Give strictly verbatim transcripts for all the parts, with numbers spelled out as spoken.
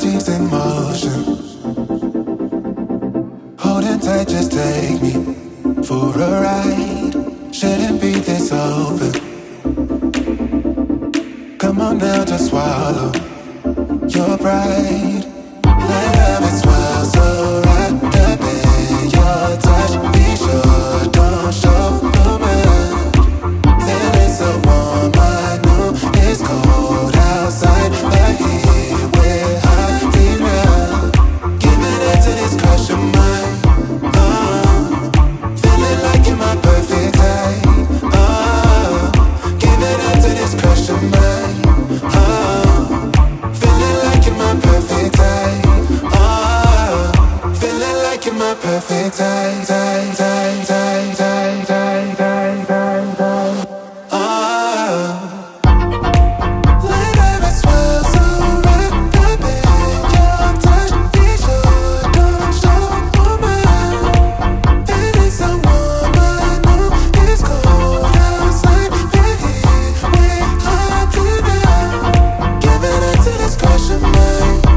teeth in motion. Holding tight, just take me for a ride. Shouldn't be this open. Come on now, just swallow your pride. Let love and swell, so wrapped up in your touch. Be sure, don't show no mind. There is so warm, I know it's cold outside, but here we're hiding now. Giving in to this crush of mine, oh, feeling like you're my perfect type, oh, giving in to this crush of mine, oh, feeling like you're my perfect type. You're my perfect time, time, time, time, time, time, time, time, time. Oh, let love and swell, so wrapped up in your touch. Be sure, don't show woman. It is so warm, I know it's cold outside, but here we're hiding now. Giving in to this crush of mine.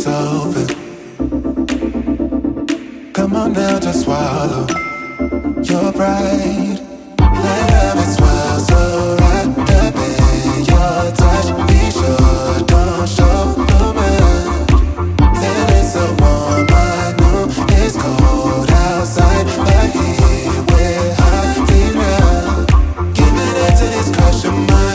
is open. Come on now, just swallow your pride. Let heaven swell so right up in your touch. Be sure, don't show no mind. Then it's a warm night, no, it's cold outside, but here we're hiding now. Giving in to this crush of mine.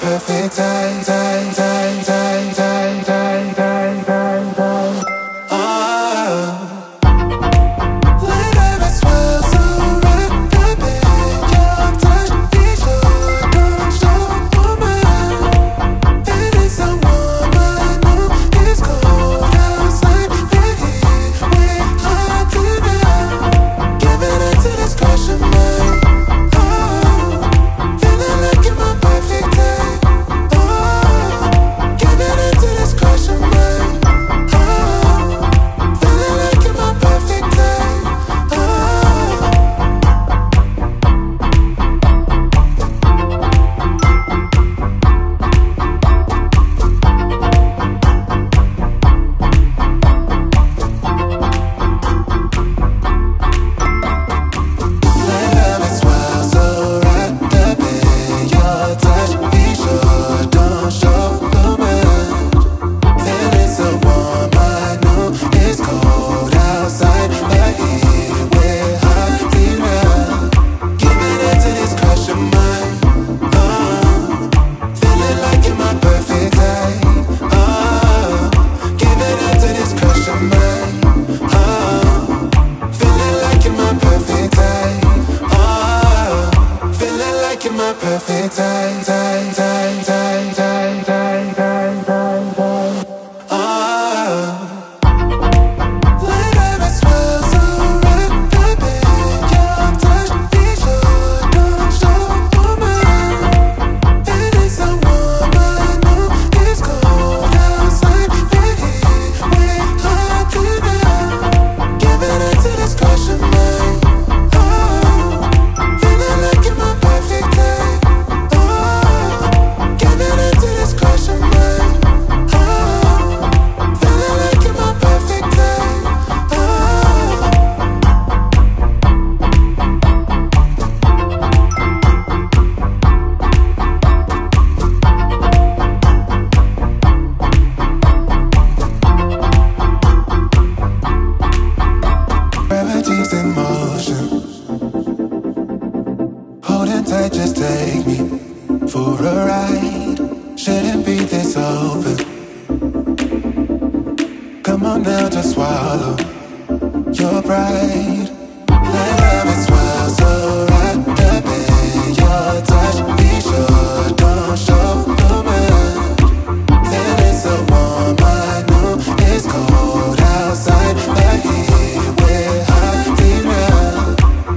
Perfect time, time, time, time, time, time, time, time, time. Oh, let heaven swell so right up in your touch. Be sure, don't show no mind. Then it's a warm night, no, it's cold outside. We're here, we're hiding now. Giving in to this crush of mine. Perfect time, time, time, time, time, time, time, time, time. Oh, let heaven swell so right up in your touch. Be sure, don't show no mind. Then it's a warm night, no, it's cold outside. We're here, we're hiding now. Giving in to this crush of mine. Just take me for a ride. Shouldn't be this open. Come on now, just swallow your pride. Let heaven swell so right up in your touch. Be sure, don't show no mind. Then it's a warm night, no, it's cold outside, but here we're hiding now.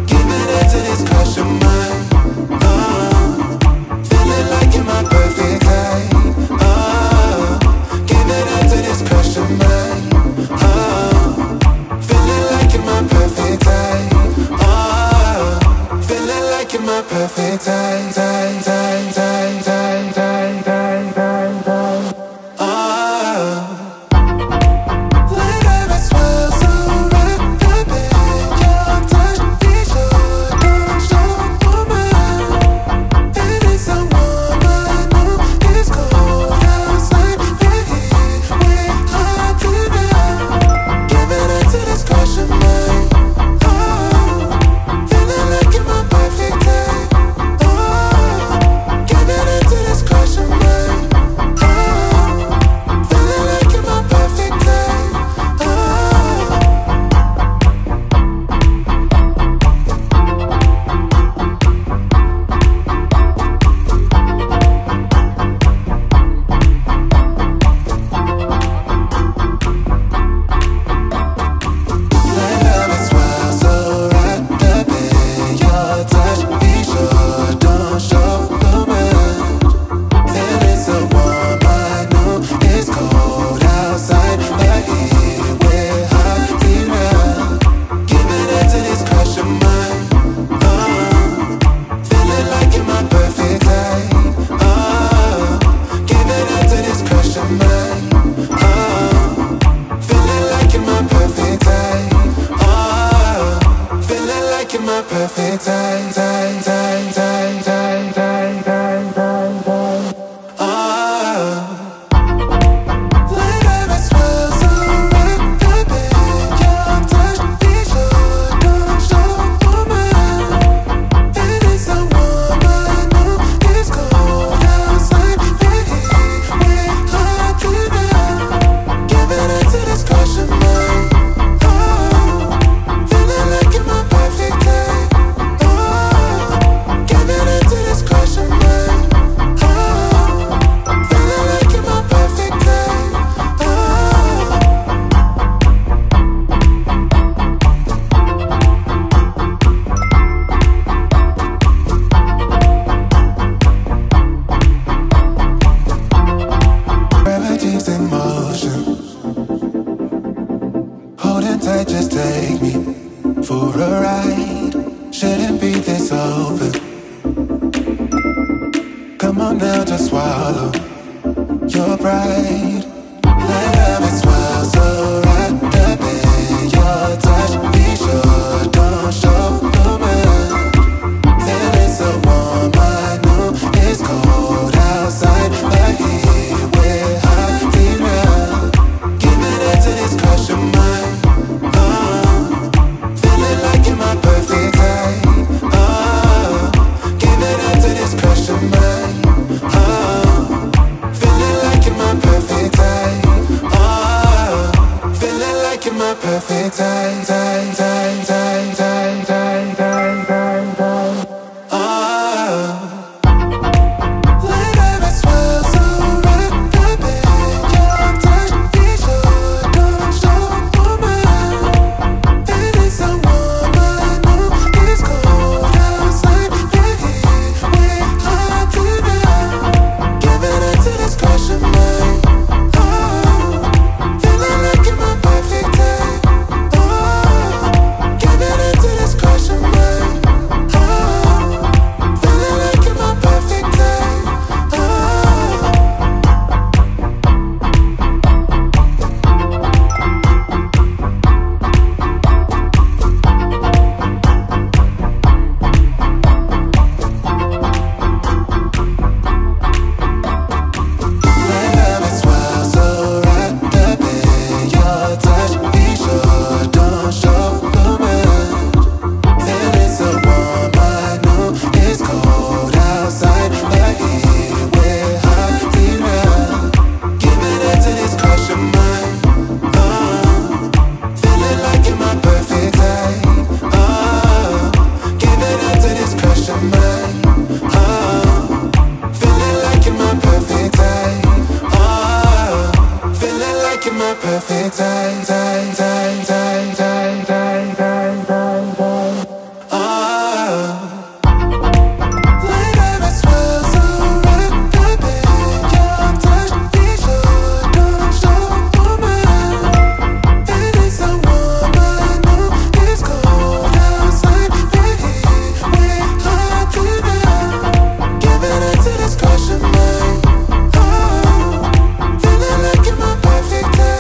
Giving in to this crush of mine. Perfect time, time, time, time, time, time, time, time, time. Oh, let heaven swell so right up in your touch. Be sure, don't show no mind. Then it's a warm night, no, it's cold outside. We're here, we're hiding now. Giving in to this crush of mine. Oh, feeling like you're my perfect time. perfect time, time, time, time, time, time, time, time, time. Oh. Just take me for a ride. Shouldn't be this open. Come on now, just swallow your pride. Let love and swell so wrapped up in your touch. Be sure, don't show no man. There is a warm, I know it's cold outside, but here we're hot enough. Giving it to this crush of mine. Perfect time, time, time, time.